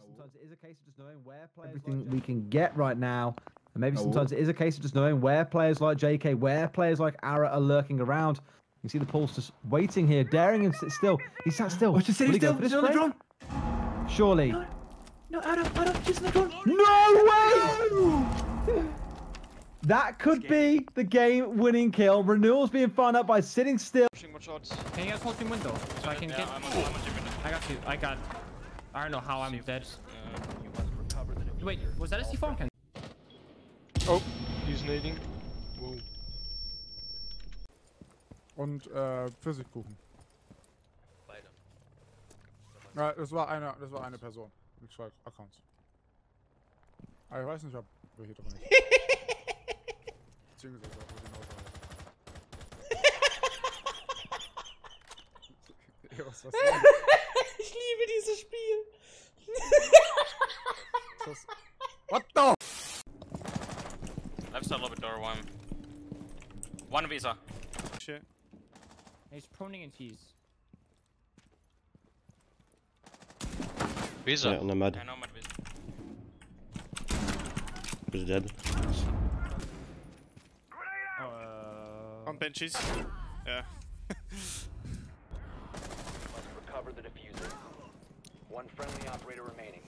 Sometimes it is a case of just knowing where players like J.K., where players like Ara are lurking around. You can see the pulse just waiting here, daring him to sit still. He sat still. Watch the city still. There's another drone. Surely. No, Ara, just another drone. No way! That could be the game-winning kill. Renewal's being found out by sitting still. Can you guys hold him window so I can get? I got you. I don't know how I'm dead. Wait, was that a C4? Oh, he's nading. Whoa. Und Pfirsichkuchen. Beide. Ja, das war eine Person mit zwei Accounts. Aber ich weiß nicht, ob wir hier drin sind. Beziehungsweise ob wir genau sind. Ich liebe dieses Spiel. Das What the? Left side, lobby door, one. One visa. Shit. He's proning in cheese. Visa. Yeah, Nomad. Yeah, Nomad visa. He's dead. On benches. Yeah. Must recover the diffuser. One friendly operator remaining.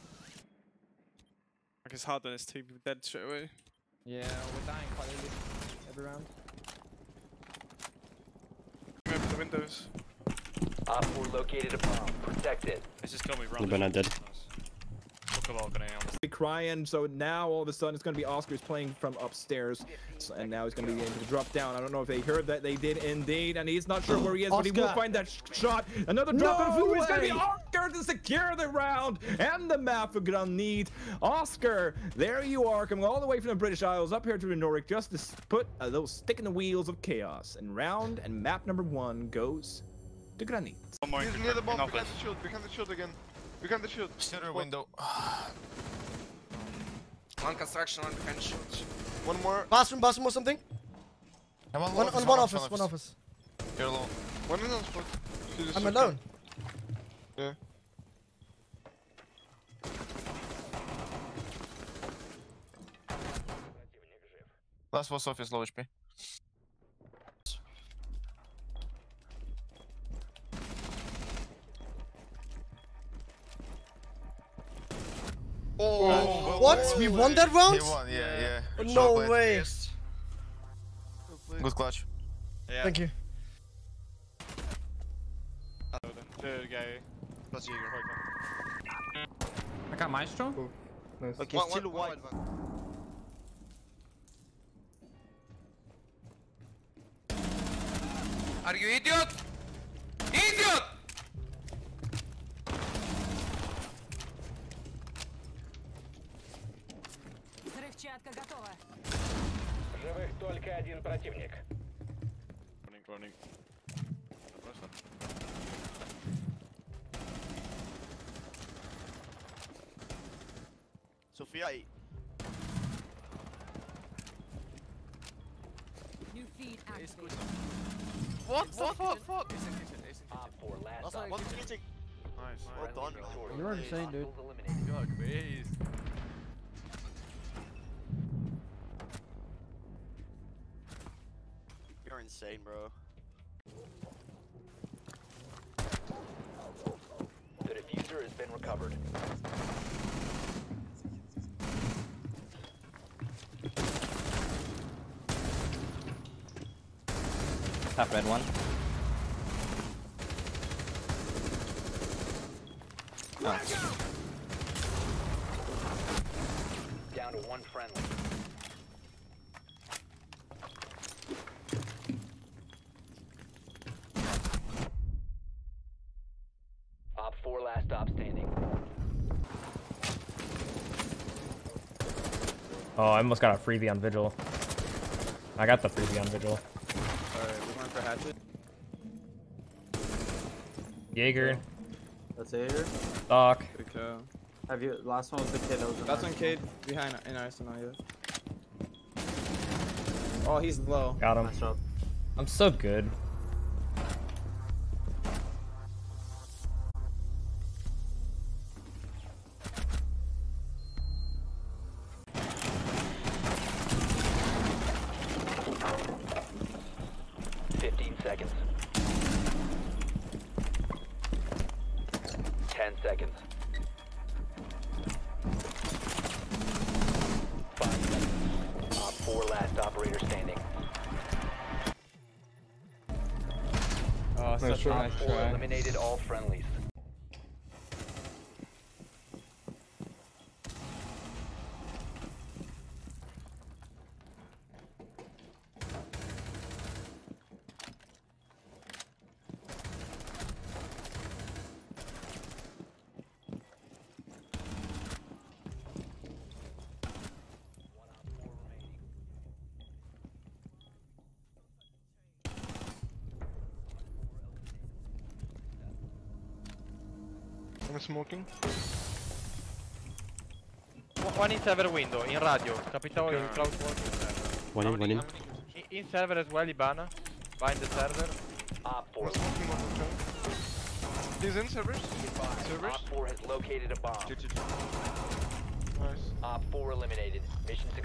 Like it's hard when it's two people dead straight away. Yeah, we're dying quite early every round. Remember the windows. Op 4 located a bomb. Protect it. It's just gonna be round. Ibana dead. We crying, so now all of a sudden it's gonna be Oscar's playing from upstairs, and now he's gonna be able to drop down. I don't know if they heard that. They did indeed, and he's not sure where he is, Oscar. But he will find that shot. Another drop of who is gonna be Oscar to secure the round and the map for Granite. Oscar, there you are, coming all the way from the British Isles up here to the Nordic just to put a little stick in the wheels of chaos. And round and map number 1 goes to Granite. He's near the bomb. We can't shoot again. We can't shoot. Shooter window. One construction, one behind shoot. One more. Bathroom or something. Yeah, one office. You're alone. One in on spot. I'm alone. Yeah. Last was office, low HP. Oh, what? We won that round? We won, yeah. No way. Yes. Good clutch. Yeah. Thank you. Third guy. Plus Jaeger. I got Maestro. Cool. Nice. Okay, still wide. Are you idiot? Idiot! Живых только один противник. Running. Sophia. New feed active. What? Isn't. One's hitting. Nice. Well done. You're insane, dude. God, please. Insane, bro. The diffuser has been recovered. Top red one. Nice. Down to one friendly. Oh, I almost got a freebie on Vigil. I got the freebie on Vigil. Alright, we're going for hatchet. Jaeger. That's Jaeger. Doc. Good kill. Have you, last one was the kid. That's on Cade behind in Arsenal, yeah. Oh, he's low. Got him. Nice. I'm so good. seconds. 5 seconds. Op 4, last operator standing. Oh, such a nice try. Eliminated all friendlies. I'm smoking. One in server window, in radio. Capitano in cloud one. One in. In server as well, Ibana. Behind the server. Op 4. He's in servers. Op 4 has located a bomb. Nice. Op 4 eliminated. Mission